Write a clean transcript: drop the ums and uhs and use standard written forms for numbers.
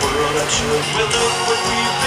World I chose without what we